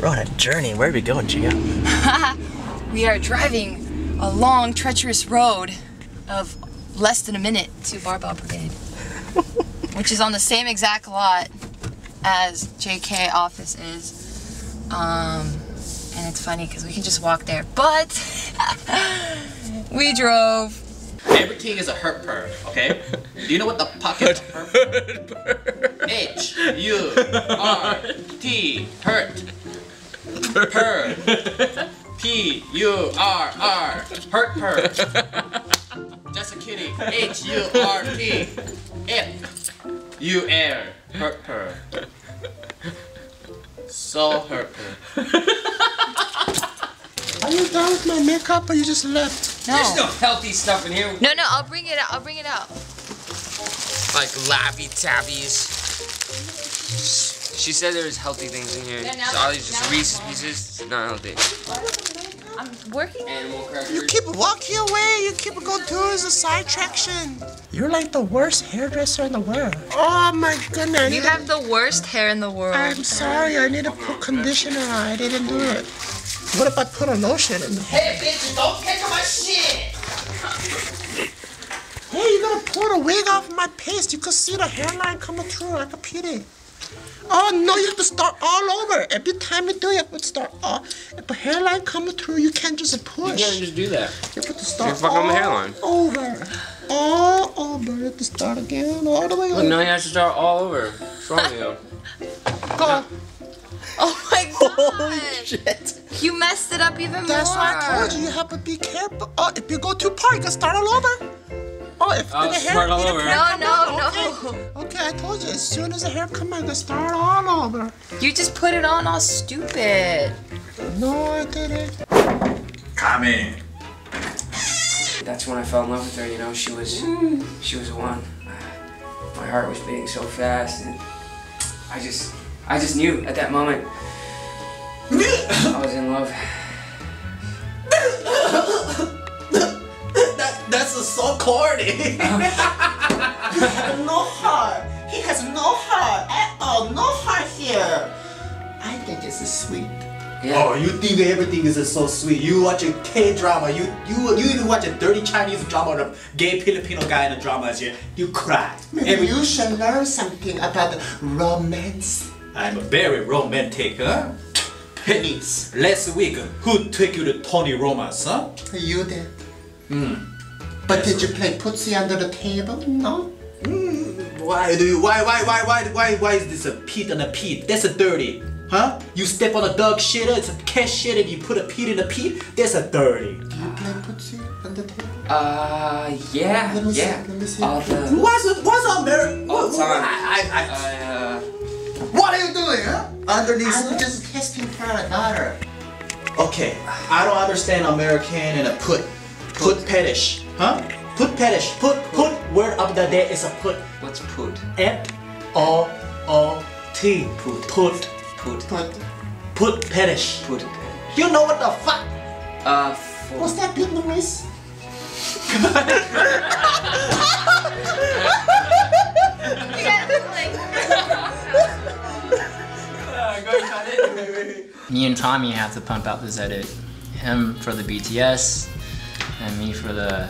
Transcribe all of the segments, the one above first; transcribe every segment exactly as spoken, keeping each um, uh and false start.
We're on a journey. Where are we going, Gia? We are driving a long, treacherous road of less than a minute to Barbell Brigade, which is on the same exact lot as J K office is. Um, and it's funny because we can just walk there, but we drove. Everything is a herp purr, okay? Do you know what the fuck is a herp purr? H U R T, hurt. Purr. P U R R, hurt purr. Just a kidding. H U R T, F U R, hurt purr. So hurt purr. Are you done with my makeup or you just left? No. There's no healthy stuff in here. No, no, I'll bring it out. I'll bring it out. Like lappy tabbies. She said there was healthy things in here. So all these just Reese's Pieces. Not healthy. I'm working. Animal crackers. You keep walking away. You keep going towards the side traction. You're like the worst hairdresser in the world. Oh my goodness. You have the worst hair in the world. I'm sorry. I need to put conditioner on. I didn't do it. What if I put a lotion in there? Hey, bitch, don't catch on my shit! Hey, you're gonna pull the wig off my paste. You could see the hairline coming through like a pity. Oh, no, you have to start all over. Every time you do it, you have to start all. If the hairline coming through, you can't just push. You can't just do that. You have to start fuck all on the hairline. over. All over. You have to start again, all the way over. Well, now you have to start all over. What's wrong with you? Go on. Oh my god! Holy shit! You messed it up even That's more! That's why I told you, you have to be careful. Oh, if you go too far, you can start all over. Oh, if oh, the hair all over. No, no, no. Okay. okay, I told you, as soon as the hair comes out, you can start all over. You just put it on all stupid. No, I didn't. Come in. That's when I fell in love with her, you know, she was, mm. she was one. My heart was beating so fast, and I just... I just knew at that moment I was in love. that, that's so corny. He has no heart. He has no heart at all. No heart here. I think it's sweet. Yeah. Oh, you think everything is so sweet. You watch a K-drama. You you you even watch a dirty Chinese drama of a gay Filipino guy in a drama. You, you cry. Maybe you should learn something about romance. I'm very romantic, huh? Pennies. Last week, who took you to Tony Roma's, huh? You did. Mm. But did you play Putsi under the table? No. Mm. Why do you? Why? Why? Why? Why? Why? Why is this a peat and a peat? That's a dirty, huh? You step on a dog shitter, it's a cat shitter, and you put a peat in a peat. That's a dirty. Do you play Putsi under the table? Uh, yeah, let me yeah. See, let me see. All the what's what's on there? All the time. I I. I uh, What are you doing, huh? Underneath, I'm just testing for a daughter. Okay, I don't understand American and a put. Put petish, huh? Put petish. Put, put. Word of the day is a put. What's put? F O O T. Put. Put. Put. Put. Put petish. Put petish. You know what the fuck? Uh, for... What's that big noise? You guys like... Me and Tommy have to pump out this edit. Him for the B T S, and me for the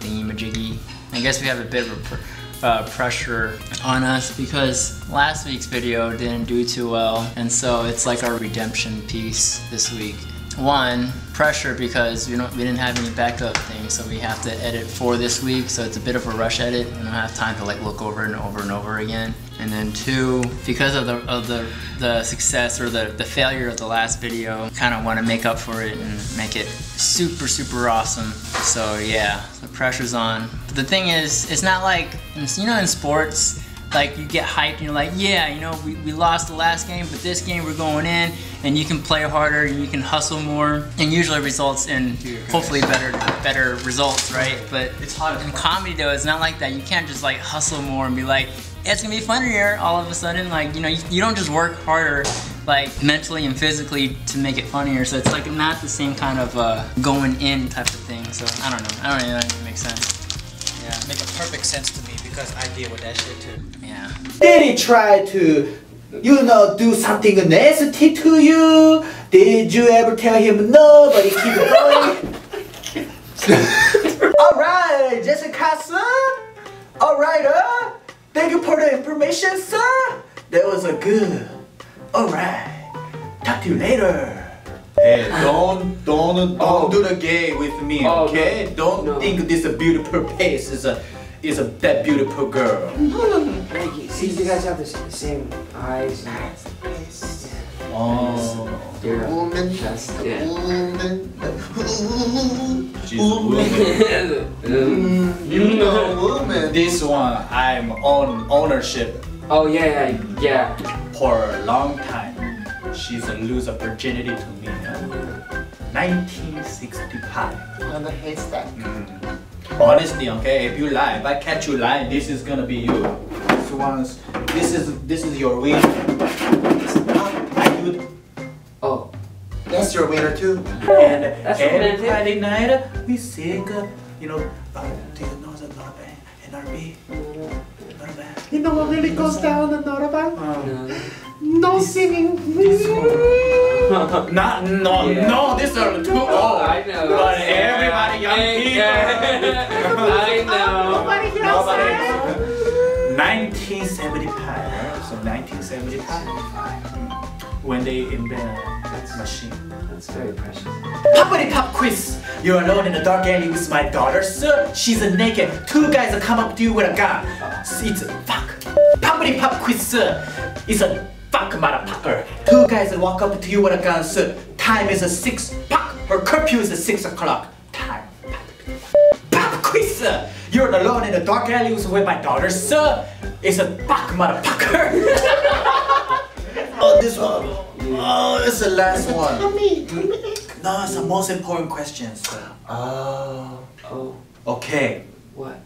thingy-majiggy. I guess we have a bit of a pr uh, pressure on us because last week's video didn't do too well, and so it's like our redemption piece this week. One, pressure because we don't we didn't have any backup things, so we have to edit for this week, so it's a bit of a rush edit. We don't have time to like look over and over and over again. And then two, because of the of the, the success or the, the failure of the last video, kind of want to make up for it and make it super, super awesome. So yeah, the pressure's on. But the thing is, it's not like, you know in sports, like you get hyped and you're like, yeah, you know, we, we lost the last game, but this game we're going in, and you can play harder, and you can hustle more, and usually results in hopefully better better results, right? But it's hard in comedy though, it's not like that. You can't just like hustle more and be like, it's gonna be funnier all of a sudden. Like, you know, you, you don't just work harder, like mentally and physically to make it funnier. So it's like not the same kind of uh, going in type of thing. So I don't know, I don't know if that makes sense. Yeah, it makes perfect sense to me because I deal with that shit too. Yeah. Diddy tried to you know, do something nasty to you? Did you ever tell him no, but he keep going? Alright, Jessica, sir. Alright, uh, thank you for the information, sir. That was a good. Alright, talk to you later. Hey, don't, don't, don't oh. do the game with me, oh, okay? No. Don't no. think this beautiful face is a, is a that beautiful girl. Thank you. See, you guys have the same eyes. That's the best. Oh, the woman, that's the yeah. woman. She's a woman. You know, woman. This one, I'm on ownership. Oh yeah, yeah, yeah. For a long time. She's a loser virginity to me. nineteen sixty-five. I'm a haystack. Mm. Honestly, okay, if you lie, if I catch you lying, this is gonna be you. This one's, this is this is your winner. It's not my dude. Oh, that's your winner too. And that's every Friday night we sing, uh, you know, uh, do you know the Norban and R B? You know what really goes down in Norban? Um, no. No singing. Not no yeah. no. This are too old. Oh, I know. But everybody young people. I know. Nobody else. Nineteen seventy five. So nineteen seventy five. When they invent that machine. That's very precious. Poppity pop quiz. You're alone in the dark alley with my daughter, sir. She's naked. Two guys come up to you with a gun. It's a fuck. Poppity pop quiz, sir. It's a fuck, motherfucker. Two guys walk up to you with a gun, sir. Time is a six. Pop. Her curfew is a six o'clock. Time. Pop quiz, sir. You're alone in the dark alley with my daughter, sir. It's a fuck, motherfucker. Oh, this one. Oh, it's the last one. Tell me, tell me. No, it's the most important question, sir. Oh. Oh. Okay. What?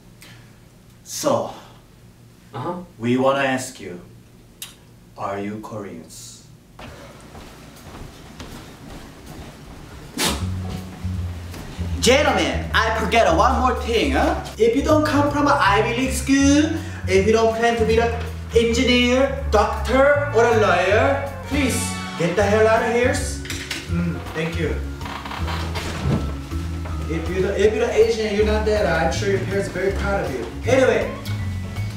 So. Uh huh. We wanna ask you. Are you Koreans? Gentlemen, I forget one more thing. Huh? If you don't come from an Ivy League school, if you don't plan to be an engineer, doctor, or a lawyer, please get the hell out of here. Mm, thank you. If you're the, if you're the Asian, you're not that. I'm sure your parents are very proud of you. Anyway,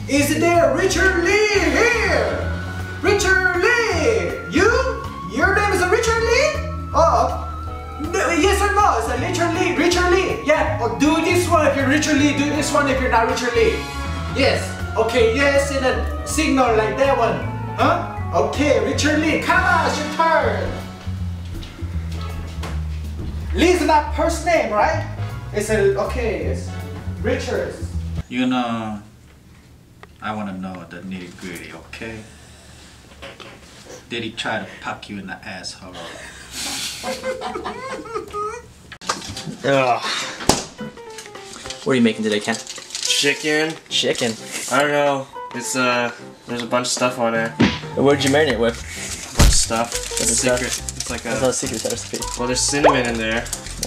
is there Richard Lee here? Richard Lee! You? Your name is Richard Lee? Oh, no, yes or no? It's a Richard Lee, Richard Lee. Yeah, oh, do this one if you're Richard Lee, do this one if you're not Richard Lee. Yes, okay, yes, and a signal like that one. Huh? Okay, Richard Lee, come on, it's your turn. Lee's not first name, right? It's a, okay, it's Richard. You know, I want to know the nitty gritty, okay? Did he try to pop you in the asshole? Ugh. What are you making today, Ken? Chicken. Chicken? I don't know. It's uh, there's a bunch of stuff on there. What did you marinate it with? A bunch of stuff. It's a secret. It's like a... That's not a secret recipe. Well, there's cinnamon in there.